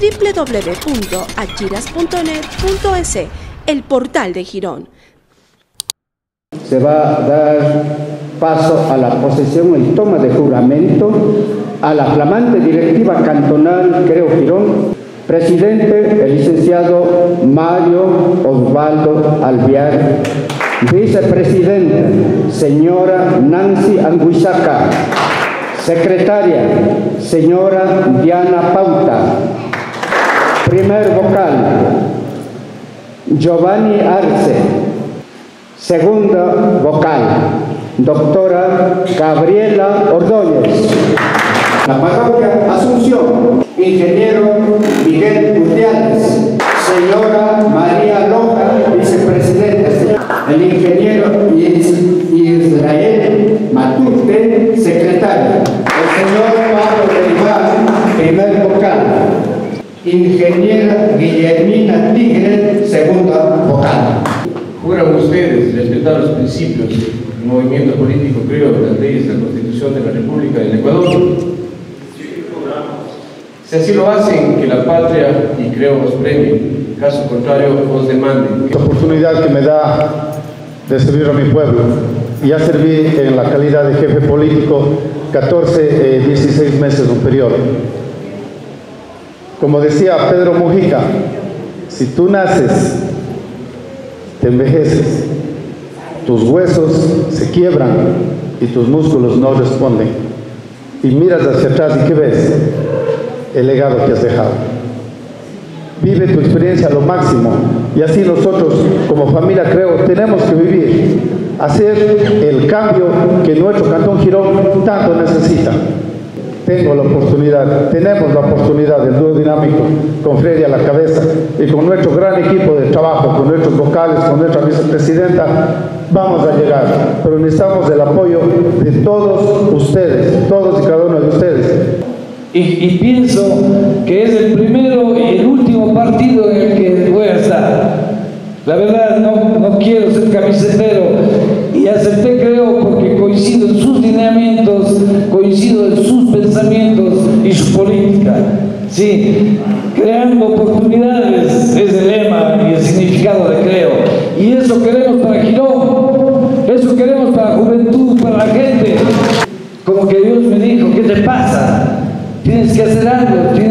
www.achiras.net.es, el portal de Girón. Se va a dar paso a la posesión y toma de juramento a la flamante directiva cantonal Creo Girón, presidente el licenciado Mario Osvaldo Alviar, vicepresidenta señora Nancy Anguizaca, secretaria señora Diana Pauta, primer vocal Giovanni Arce, segunda vocal doctora Gabriela Ordóñez. La parroquia Asunción, ingeniero Miguel Gutiérrez, señora María Loja, vicepresidenta, el ingeniero Israel Matute, secretario, el señor Pedro Mujica, primer vocal, ingeniera Guillermina Tigre, segunda vocal. Juran ustedes respetar los principios del movimiento político Creo, de las leyes de la Constitución de la República del Ecuador. Si así lo hacen, que la patria y Creo os premie, caso contrario os demanden. La oportunidad que me da de servir a mi pueblo. Ya serví en la calidad de jefe político 16 meses un periodo. Como decía Pedro Mujica, si tú naces, te envejeces, tus huesos se quiebran y tus músculos no responden. Y miras hacia atrás y ¿qué ves? El legado que has dejado. Vive tu experiencia a lo máximo, y así nosotros como familia Creo tenemos que vivir, hacer el cambio que nuestro cantón Girón tanto necesita. Tengo la oportunidad, tenemos la oportunidad del dúo dinámico con Freddy a la cabeza y con nuestro gran equipo de trabajo, con nuestros vocales, con nuestra vicepresidenta, vamos a llegar, pero necesitamos el apoyo de todos ustedes, todos y cada uno de ustedes. Y pienso que es el primero y el último partido en el que voy a estar. La verdad, no quiero ser camisetero y acepté Creo porque coincido en sus lineamientos, coincido en sus pensamientos y su política. Sí, creando oportunidades es el lema y el significado de Creo. Y eso queremos para Girón, eso queremos para la juventud, para la gente. Como que Dios me dijo, ¿qué te pasa? Tienes que hacer algo.